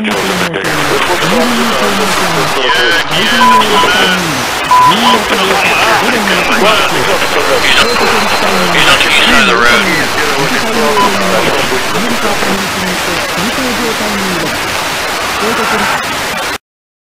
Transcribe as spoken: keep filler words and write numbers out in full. Yeah, yeah,